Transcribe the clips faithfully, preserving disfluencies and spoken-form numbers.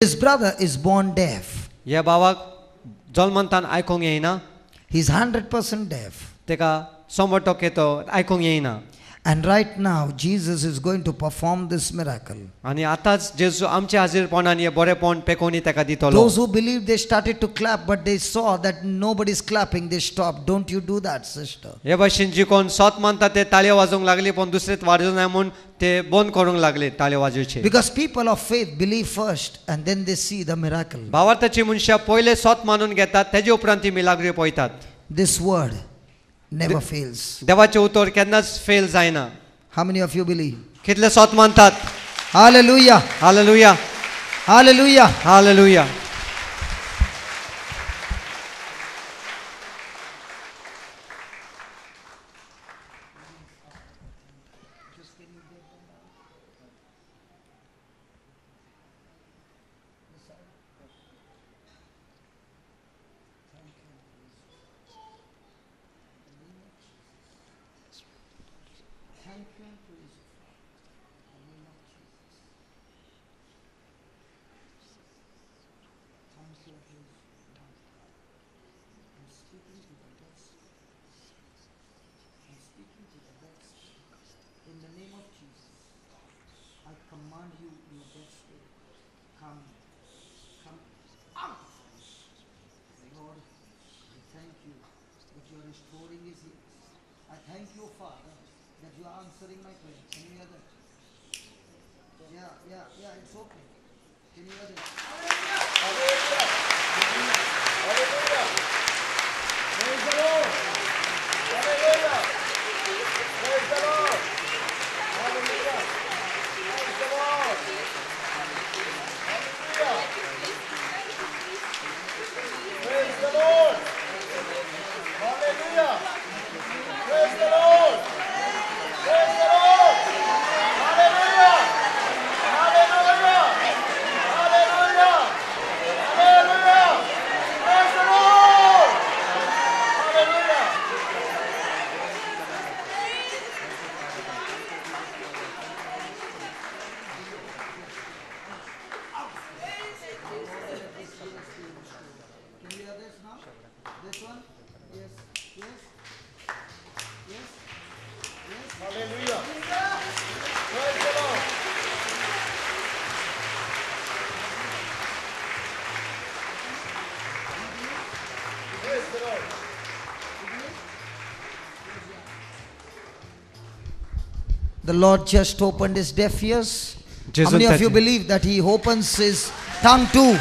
His brother is born deaf. Yeah, Baba, Jolmantan Aikong Yaina. He's one hundred percent deaf. Teka, Somoto Keto, Aikong Yaina. And right now, Jesus is going to perform this miracle. Those who believed, they started to clap, but they saw that nobody's clapping. They stopped. Don't you do that, sister. Because people of faith believe first, and then they see the miracle. This word never fails. How many of you believe? Hallelujah. Hallelujah. Hallelujah. Hallelujah. The Lord just opened his deaf ears. Jesus, how many of you believe that he opens his tongue too?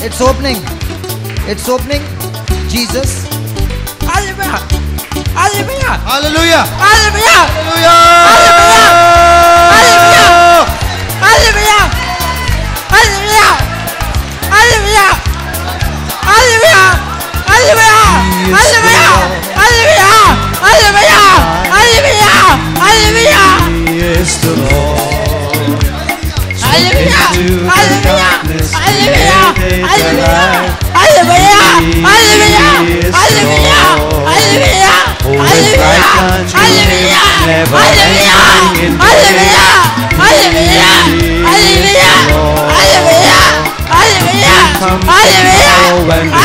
It's opening. It's opening. Jesus. Hallelujah. Hallelujah. Hallelujah. Hallelujah. Hallelujah. Hallelujah. Hallelujah. Hallelujah. Hallelujah. Hallelujah. Hallelujah. Hallelujah. Hallelujah. Hallelujah. Hallelujah. Hallelujah! Hallelujah! Hallelujah! Hallelujah! Hallelujah! Hallelujah! Hallelujah! Hallelujah!